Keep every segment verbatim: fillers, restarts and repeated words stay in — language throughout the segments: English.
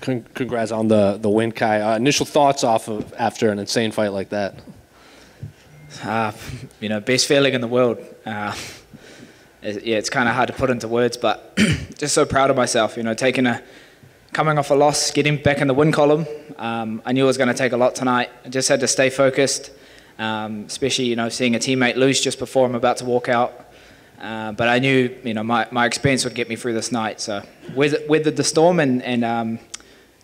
con congrats on the, the win, Kai. Uh, initial thoughts off of after an insane fight like that? Uh, you know, best feeling in the world. Uh, it, yeah, it's kind of hard to put into words, but just so proud of myself, you know, taking a, coming off a loss, getting back in the win column. Um, I knew it was going to take a lot tonight. I just had to stay focused, um, especially, you know, seeing a teammate lose just before I'm about to walk out. Uh, but I knew, you know, my, my experience would get me through this night. So weathered, weathered the storm and, and um,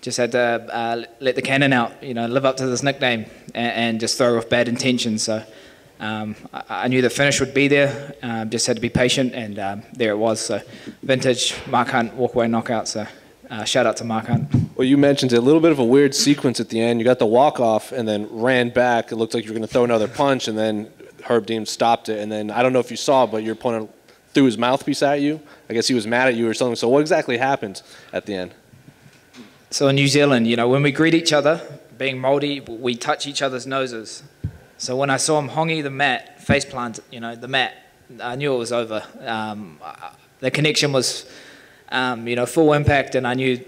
just had to uh, let the cannon out, you know, live up to this nickname and, and just throw off bad intentions. So um, I, I knew the finish would be there, um, just had to be patient, and um, there it was. So vintage Mark Hunt walk-away knockout, so uh, shout out to Mark Hunt. Well, you mentioned a little bit of a weird sequence at the end. You got the walk-off and then ran back. It looked like you were going to throw another punch, and then Herb Dean stopped it, and then I don't know if you saw, but your opponent threw his mouthpiece at you. I guess he was mad at you or something. So what exactly happened at the end? So in New Zealand, you know, when we greet each other, being Māori, we touch each other's noses. So when I saw him hongi the mat, face plant, you know, the mat, I knew it was over. Um, the connection was, um, you know, full impact, and I knew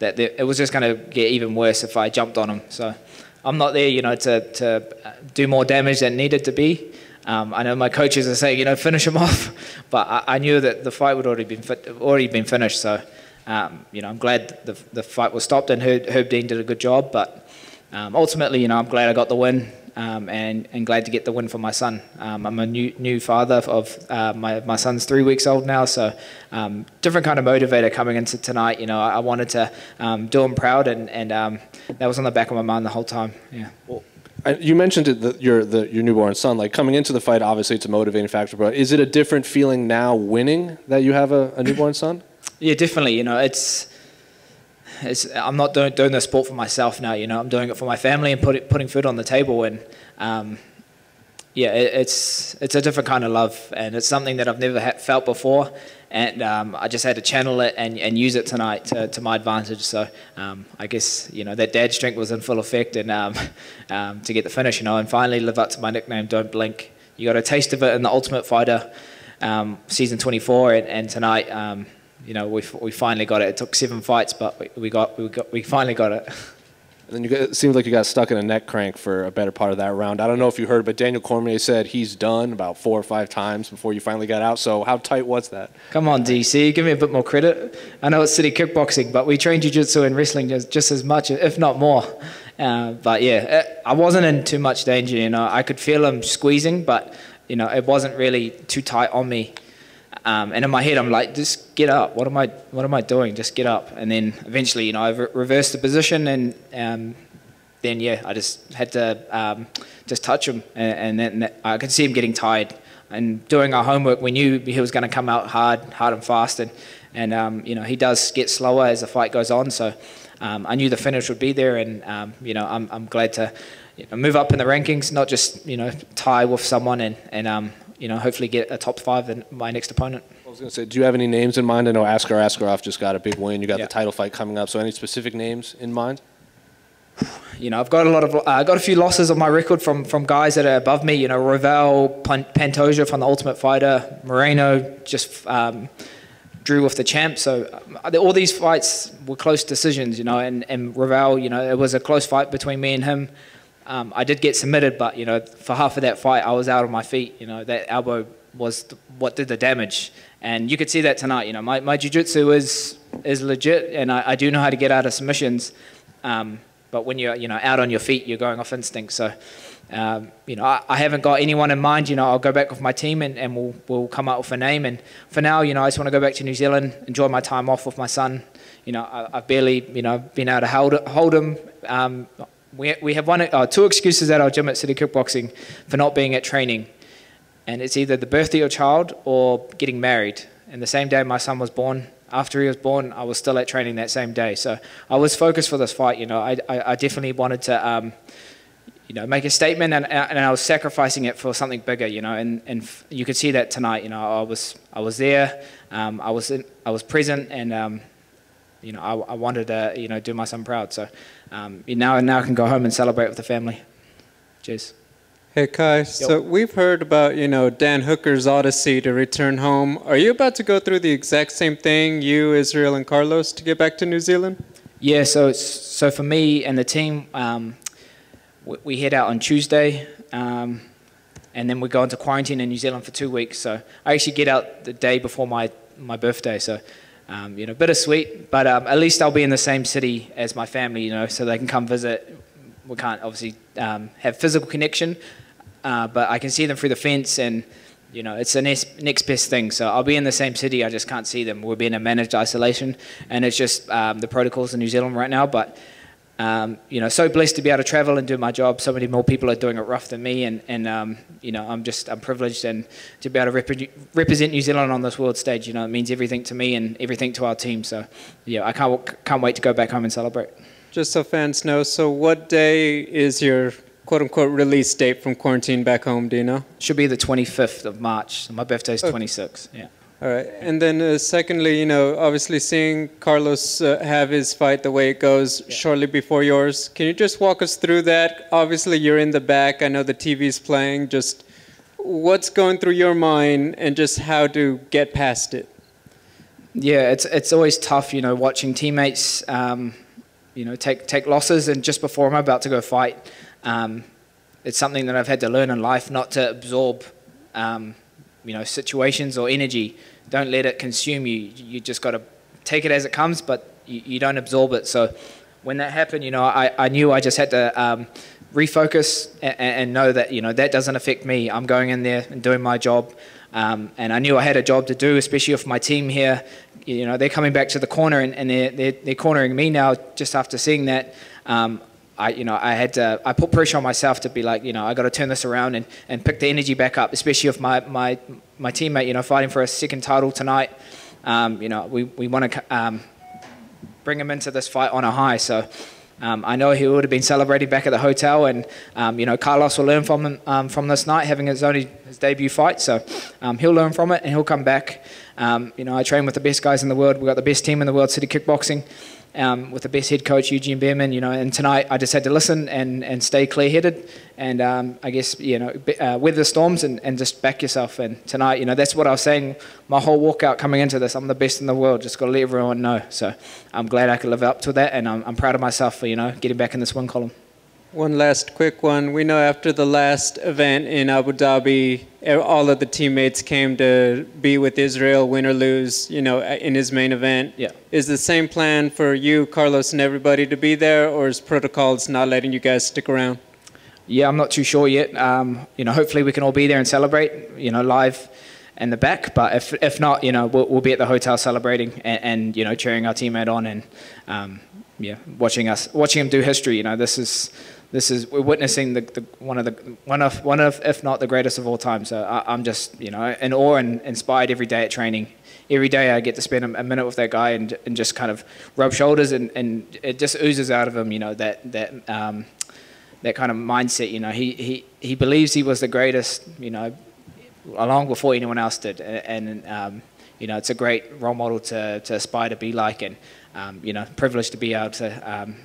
that it was just going to get even worse if I jumped on him. So I'm not there, you know, to, to do more damage than needed to be. Um, I know my coaches are saying, you know, finish him off, but I, I knew that the fight would already been already been finished. So, um, you know, I'm glad the the fight was stopped, and Herb, Herb Dean did a good job. But um, ultimately, you know, I'm glad I got the win, um, and and glad to get the win for my son. Um, I'm a new new father of uh, my my son's three weeks old now, so um, different kind of motivator coming into tonight. You know, I, I wanted to um, do him proud, and and um, that was on the back of my mind the whole time. Yeah. Well, you mentioned it, the, your the, your newborn son. Like, coming into the fight, obviously it's a motivating factor, but is it a different feeling now winning that you have a, a newborn son? Yeah, definitely. You know, it's it's I'm not doing doing the sport for myself now. You know, I'm doing it for my family and put it, putting food on the table. And um, yeah, it, it's it's a different kind of love, and it's something that I've never ha felt before. And um, I just had to channel it and, and use it tonight to, to my advantage. So um, I guess, you know, that dad strength was in full effect, and um, um, to get the finish, you know, and finally live up to my nickname, Don't Blink. You got a taste of it in The Ultimate Fighter, um, season twenty-four, and, and tonight, um, you know, we we finally got it. It took seven fights, but we, we got we got we finally got it. And then you got, it seems like you got stuck in a neck crank for a better part of that round. I don't know if you heard, but Daniel Cormier said he's done about four or five times before you finally got out. So how tight was that? Come on, D C, give me a bit more credit. I know it's City Kickboxing, but we train jiu-jitsu and wrestling just, just as much, if not more. Uh, but yeah, it, I wasn't in too much danger. You know, I could feel him squeezing, but you know, it wasn't really too tight on me. Um, and in my head, I'm like, just get up. What am I? What am I doing? Just get up. And then eventually, you know, I re reversed the position, and um, then yeah, I just had to um, just touch him, and, and then I could see him getting tired. And doing our homework, we knew he was going to come out hard, hard and fast, and and um, you know, he does get slower as the fight goes on. So um, I knew the finish would be there, and um, you know, I'm I'm glad to, you know, move up in the rankings, not just, you know, tie with someone, and and um. you know, hopefully get a top five than my next opponent. I was going to say, do you have any names in mind? I know Askar Askarov just got a big win. You got yeah. the title fight coming up. So any specific names in mind? You know, I've got a lot of, uh, I got a few losses on my record from from guys that are above me. You know, Ravel P Pantoja from The Ultimate Fighter, Moreno just um, drew with the champ. So um, all these fights were close decisions. You know, and and Ravel, you know, it was a close fight between me and him. Um, I did get submitted, but, you know, for half of that fight, I was out on my feet. You know, that elbow was th what did the damage. And you could see that tonight. You know, my, my jiu-jitsu is, is legit, and I, I do know how to get out of submissions. Um, but when you're, you know, out on your feet, you're going off instinct. So, um, you know, I, I haven't got anyone in mind. You know, I'll go back with my team, and, and we'll, we'll come up with a name. And for now, you know, I just want to go back to New Zealand, enjoy my time off with my son. You know, I, I've barely, you know, been able to hold, hold him. Um, We, we have one, uh, two excuses at our gym at City Kickboxing for not being at training. And it's either the birthday of a child or getting married. And the same day my son was born, after he was born, I was still at training that same day. So I was focused for this fight, you know. I, I, I definitely wanted to, um, you know, make a statement, and, and I was sacrificing it for something bigger, you know. And, and f you could see that tonight, you know. I was, I was there, um, I, was in, I was present, and... Um, You know, I, I wanted to, you know, do my son proud. So um, you know, now I can go home and celebrate with the family. Cheers. Hey, Kai. Yep. So we've heard about, you know, Dan Hooker's odyssey to return home. Are you about to go through the exact same thing, you, Israel, and Carlos, to get back to New Zealand? Yeah, so it's, so for me and the team, um, we, we head out on Tuesday, um, and then we go into quarantine in New Zealand for two weeks. So I actually get out the day before my my birthday. So um, you know, bittersweet, but um, at least I'll be in the same city as my family. You know, so they can come visit. We can't obviously um, have physical connection, uh, but I can see them through the fence, and you know, it's the next, next best thing. So I'll be in the same city, I just can't see them. We'll be in a managed isolation, and it's just um, the protocols in New Zealand right now. But, um, you know, so blessed to be able to travel and do my job. So many more people are doing it rough than me, and, and um, you know, I'm just I'm privileged and to be able to rep represent New Zealand on this world stage. You know, it means everything to me and everything to our team. So, yeah, I can't, can't wait to go back home and celebrate. Just so fans know, so what day is your quote-unquote release date from quarantine back home, do you know? Should be the twenty-fifth of March. So my birthday's okay. twenty-six, yeah. All right. And then uh, secondly, you know, obviously seeing Carlos uh, have his fight the way it goes yeah. shortly before yours, can you just walk us through that? Obviously, you're in the back. I know the T V's playing. Just what's going through your mind and just how to get past it? Yeah, it's, it's always tough, you know, watching teammates, um, you know, take, take losses. And just before I'm about to go fight, Um, it's something that I've had to learn in life, not to absorb, um, you know, situations or energy. Don't let it consume you. You just got to take it as it comes, but you, you don't absorb it. So when that happened, you know, I, I knew I just had to um, refocus and, and know that, you know, that doesn't affect me. I'm going in there and doing my job. Um, and I knew I had a job to do, especially if my team here, you know, they're coming back to the corner and, and they're, they're, they're cornering me now just after seeing that. Um, I, you know, I had to, I put pressure on myself to be like, you know, I got to turn this around and, and pick the energy back up, especially if my, my, my teammate, you know, fighting for a second title tonight, um, you know, we, we want to um, bring him into this fight on a high. So um, I know he would have been celebrating back at the hotel, and, um, you know, Carlos will learn from him, um, from this night, having his only his debut fight. So um, he'll learn from it and he'll come back. Um, you know, I train with the best guys in the world. We've got the best team in the world, City Kickboxing. Um, with the best head coach, Eugene Behrman, you know, and tonight I just had to listen and, and stay clear-headed and um, I guess, you know, be, uh, weather the storms and, and just back yourself. And tonight, you know, that's what I was saying my whole walkout coming into this. I'm the best in the world. Just got to let everyone know. So I'm glad I could live up to that, and I'm, I'm proud of myself for, you know, getting back in this win column. One last quick one. We know after the last event in Abu Dhabi, all of the teammates came to be with Israel, win or lose, you know, in his main event. Yeah. Is the same plan for you, Carlos, and everybody to be there, or is protocols not letting you guys stick around? Yeah, I'm not too sure yet. Um, you know, hopefully we can all be there and celebrate, you know, live in the back. But if, if not, you know, we'll, we'll be at the hotel celebrating and, and, you know, cheering our teammate on and, um, yeah, watching us, watching him do history. You know, this is... This is we're witnessing the, the one of the one of one of if not the greatest of all time. So I, I'm just you know in awe and inspired every day at training. Every day I get to spend a, a minute with that guy and and just kind of rub shoulders, and, and it just oozes out of him. You know that that um, that kind of mindset. You know he he he believes he was the greatest. You know, long before anyone else did. And, and um, you know it's a great role model to to aspire to be like. And um, you know privileged to be able to. Um,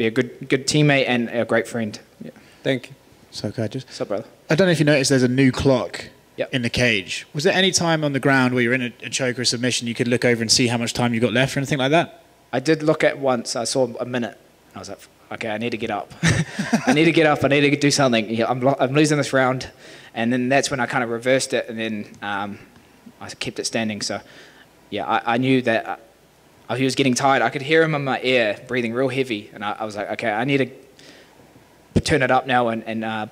Be a good, good teammate and a great friend. Yeah. Thank you. So gorgeous. What's up, brother? I don't know if you noticed there's a new clock yep. in the cage. Was there any time on the ground where you're in a, a choke or a submission you could look over and see how much time you got left or anything like that? I did look at once. I saw a minute. I was like, okay, I need to get up. I need to get up. I need to do something. I'm, I'm losing this round. And then that's when I kind of reversed it, and then um, I kept it standing. So, yeah, I, I knew that... I, He was getting tired. I could hear him in my ear, breathing real heavy. And I, I was like, okay, I need to turn it up now and, and uh,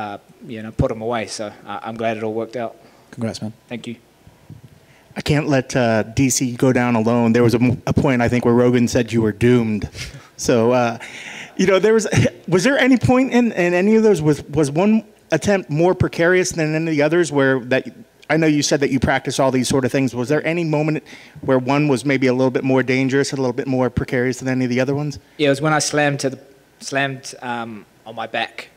uh, you know, put him away. So uh, I'm glad it all worked out. Congrats, man. Thank you. I can't let uh, D C go down alone. There was a, a point, I think, where Rogan said you were doomed. So, uh, you know, there was, was there any point in, in any of those? Was, was one attempt more precarious than any of the others where that... I know you said that you practice all these sort of things. Was there any moment where one was maybe a little bit more dangerous, a little bit more precarious than any of the other ones? Yeah, it was when I slammed to the, slammed um, on my back.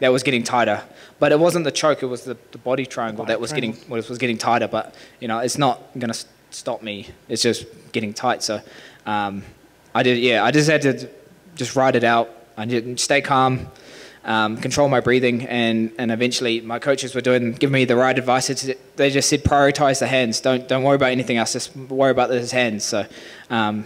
That was getting tighter, but it wasn't the choke. It was the, the body triangle body that was triangle. getting was getting tighter. But you know, it's not going to stop me. It's just getting tight. So um, I did. Yeah, I just had to just ride it out. I didn't stay calm. Um, control my breathing, and, and eventually my coaches were doing giving me the right advice. They just said prioritize the hands. Don't don't worry about anything else. Just worry about those hands. So um,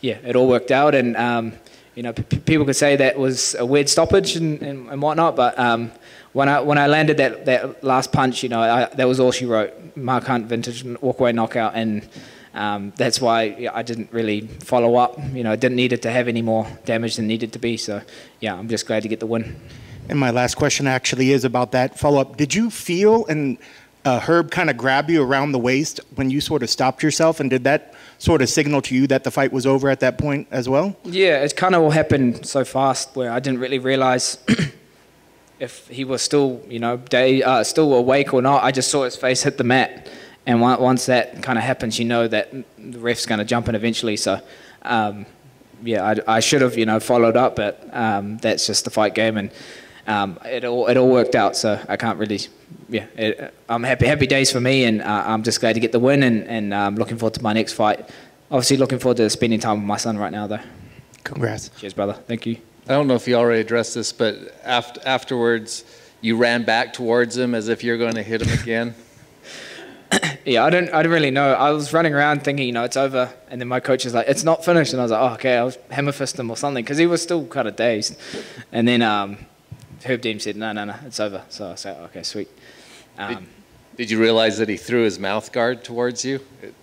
yeah, it all worked out. And um, you know, p people could say that was a weird stoppage and, and, and whatnot, but um, when I when I landed that that last punch, you know, I, that was all she wrote. Mark Hunt vintage walkaway knockout, and um, that's why I didn't really follow up. You know, I didn't need it to have any more damage than needed to be. So yeah, I'm just glad to get the win. And my last question actually is about that follow-up. Did you feel and uh, Herb kind of grab you around the waist when you sort of stopped yourself? And did that sort of signal to you that the fight was over at that point as well? Yeah, it kind of all happened so fast where I didn't really realize if he was still, you know, day, uh, still awake or not. I just saw his face hit the mat. And once that kind of happens, you know that the ref's going to jump in eventually. So, um, yeah, I, I should have, you know, followed up, but um, that's just the fight game. And Um, it all it all worked out, so I can't really, yeah. It, I'm happy happy days for me, and uh, I'm just glad to get the win, and and um, looking forward to my next fight. Obviously, looking forward to spending time with my son right now, though. Congrats. Cheers, brother. Thank you. I don't know if you already addressed this, but after afterwards, you ran back towards him as if you're going to hit him again. Yeah, I don't I don't really know. I was running around thinking, you know, it's over, and then my coach is like, it's not finished, and I was like, oh, okay, I'll hammer fist him or something, because he was still kind of dazed, and then um. Herb Dean said, no, no, no, it's over. So I said, okay, sweet. Um, did, did you realize that he threw his mouth guard towards you?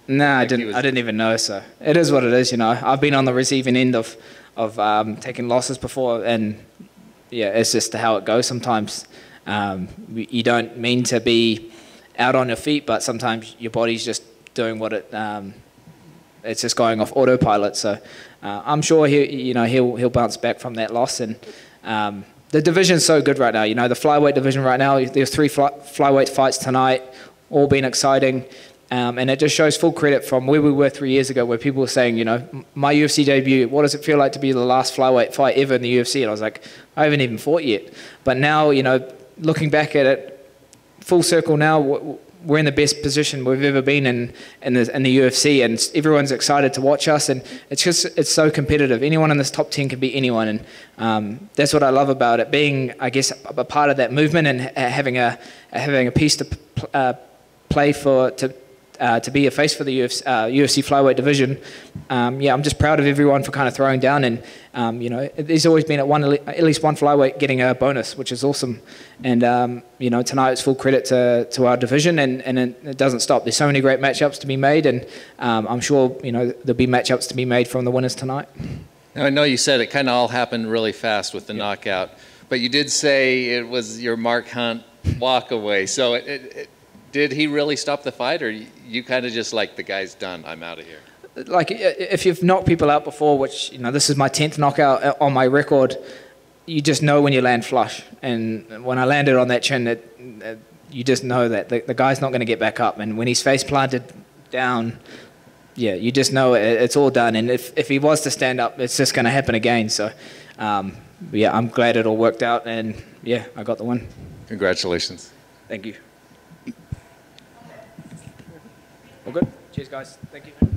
No, nah, like I didn't. I didn't even know. So it is what it is, you know. I've been on the receiving end of, of um, taking losses before, and yeah, it's just how it goes sometimes. Um, you don't mean to be out on your feet, but sometimes your body's just doing what it. Um, it's just going off autopilot. So uh, I'm sure he, you know, he'll he'll bounce back from that loss. And Um, the division's so good right now, you know, the flyweight division right now, there's three fly, flyweight fights tonight, all been exciting, um, and it just shows full credit from where we were three years ago, where people were saying, you know, my U F C debut, what does it feel like to be the last flyweight fight ever in the U F C? And I was like, I haven't even fought yet. But now, you know, looking back at it, full circle now, we're in the best position we've ever been in in the, in the U F C, and everyone's excited to watch us, and it's just it's so competitive. Anyone in this top ten can beat anyone, and um, that's what I love about it, being, I guess, a part of that movement, and having a having a piece to uh, play for, to uh, to be a face for the U F C, uh, U F C flyweight division. Um, yeah, I'm just proud of everyone for kind of throwing down, and um, you know, there's always been at one at least one flyweight getting a bonus, which is awesome. And, um, you know, tonight it's full credit to, to our division, and, and it doesn't stop. There's so many great matchups to be made, and um, I'm sure, you know, there'll be matchups to be made from the winners tonight. Now, I know you said it kind of all happened really fast with the yeah. knockout, but you did say it was your Mark Hunt walk away. So it, it, it, did he really stop the fight, or you, you kind of just like, the guy's done, I'm out of here? Like, if you've knocked people out before, which, you know, this is my tenth knockout on my record, you just know when you land flush. And when I landed on that chin, it, it, you just know that the, the guy's not going to get back up. And when he's face planted down, yeah, you just know it, it's all done. And if, if he was to stand up, it's just going to happen again. So, um, yeah, I'm glad it all worked out. And, yeah, I got the win. Congratulations. Thank you. All good? Cheers, guys. Thank you.